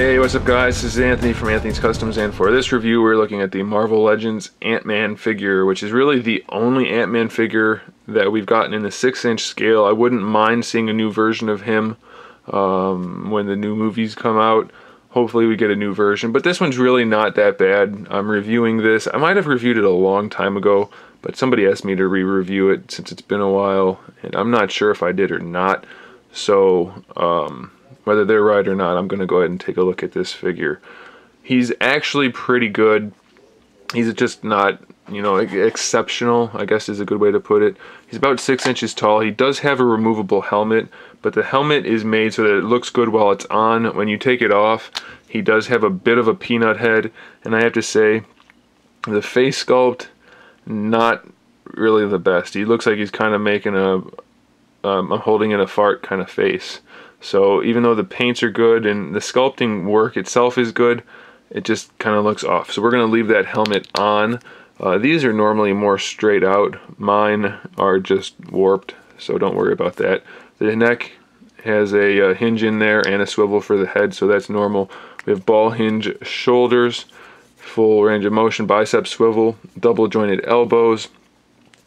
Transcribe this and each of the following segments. Hey, what's up guys? This is Anthony from Anthony's Customs, and for this review we're looking at the Marvel Legends Ant-Man figure, which is really the only Ant-Man figure that we've gotten in the 6-inch scale. I wouldn't mind seeing a new version of him when the new movies come out. Hopefully we get a new version, but this one's really not that bad. I'm reviewing this. I might have reviewed it a long time ago, but somebody asked me to re-review it since it's been a while, and I'm not sure if I did or not. So, whether they're right or not, I'm going to go ahead and take a look at this figure. He's actually pretty good. He's just not, you know, exceptional, I guess is a good way to put it. He's about 6 inches tall. He does have a removable helmet, but the helmet is made so that it looks good while it's on. When you take it off, he does have a bit of a peanut head, and I have to say, the face sculpt, not really the best. He looks like he's kind of making a I'm holding in a fart kind of face. So even though the paints are good and the sculpting work itself is good, it just kind of looks off. So we're going to leave that helmet on. These are normally more straight out. Mine are just warped, so don't worry about that. The neck has a hinge in there and a swivel for the head, so that's normal. We have ball hinge shoulders, full range of motion, bicep swivel, double jointed elbows.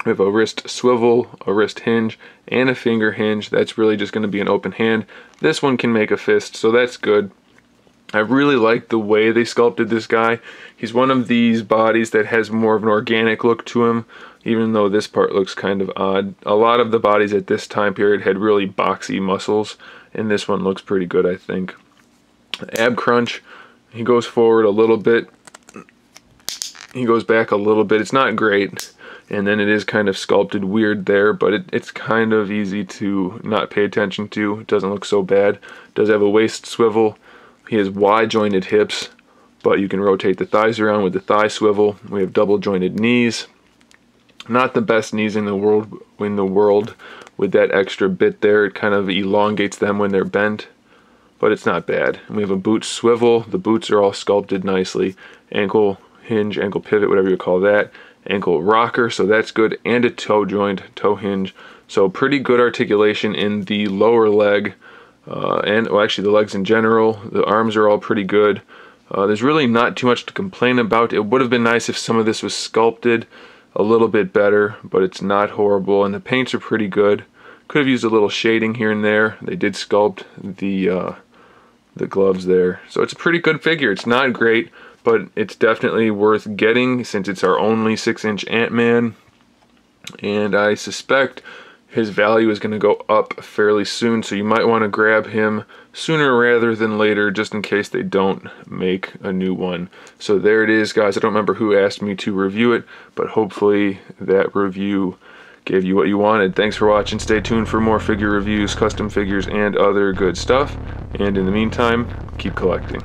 We have a wrist swivel, a wrist hinge, and a finger hinge. That's really just going to be an open hand. This one can make a fist, so that's good. I really like the way they sculpted this guy. He's one of these bodies that has more of an organic look to him, even though this part looks kind of odd. A lot of the bodies at this time period had really boxy muscles, and this one looks pretty good, I think. Ab crunch. He goes forward a little bit. He goes back a little bit. It's not great. And then it is kind of sculpted weird there, but it's kind of easy to not pay attention to. It doesn't look so bad. It does have a waist swivel. He has Y-jointed hips, but you can rotate the thighs around with the thigh swivel. We have double-jointed knees. Not the best knees in the world. With that extra bit there, it kind of elongates them when they're bent, but it's not bad. And we have a boot swivel. The boots are all sculpted nicely. Ankle hinge, ankle pivot, whatever you call that. Ankle rocker, so that's good, and a toe joint, toe hinge. So pretty good articulation in the lower leg, and well, actually the legs in general. The arms are all pretty good. There's really not too much to complain about. It would have been nice if some of this was sculpted a little bit better, but it's not horrible, and the paints are pretty good. Could have used a little shading here and there. They did sculpt the gloves there. So it's a pretty good figure. It's not great, but it's definitely worth getting since it's our only 6-inch Ant-Man. And I suspect his value is going to go up fairly soon, so you might want to grab him sooner rather than later just in case they don't make a new one. So there it is, guys. I don't remember who asked me to review it, but hopefully that review gave you what you wanted. Thanks for watching. Stay tuned for more figure reviews, custom figures, and other good stuff. And in the meantime, keep collecting.